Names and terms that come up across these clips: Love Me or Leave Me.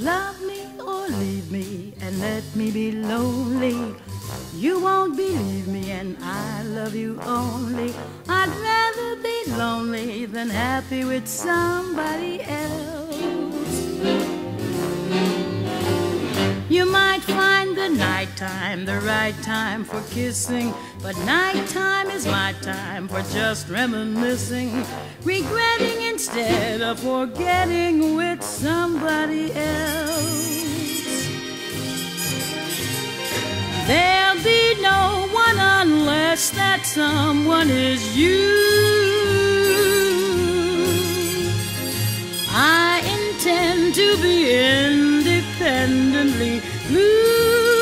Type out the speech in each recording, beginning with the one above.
Love me or leave me and let me be lonely. You won't believe me and I love you only. I'd rather be lonely than happy with somebody else. You might find the nighttime the right time for kissing, but nighttime is my time for just reminiscing, regretting instead of forgetting with somebody else. There'll be no one unless that someone is you. I intend to be independently blue.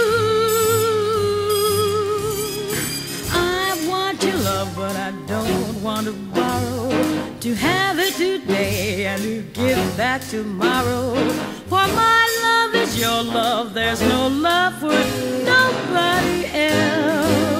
I want your love, but I don't want to borrow. To have it today and to give back tomorrow. For my love is your love, there's no love for nobody else.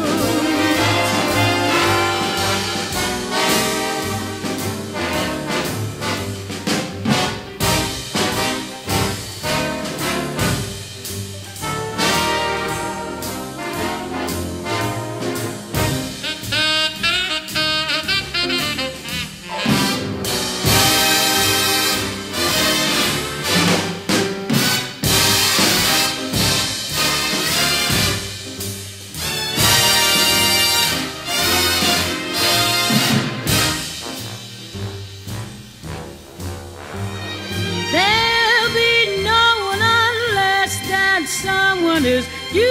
Someone is you.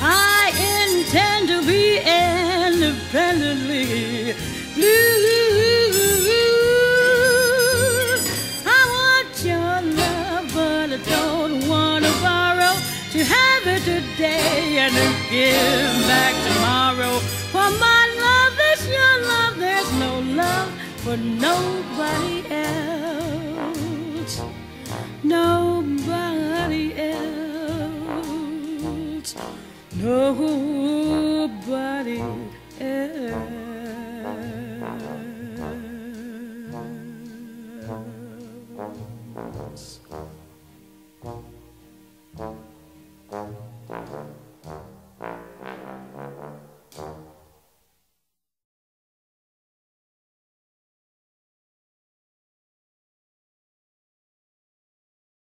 I intend to be independently blue. I want your love, but I don't want to borrow. To have it today and to give back tomorrow. For my love is your love, there's no love for nobody else. Nobody else, nobody else.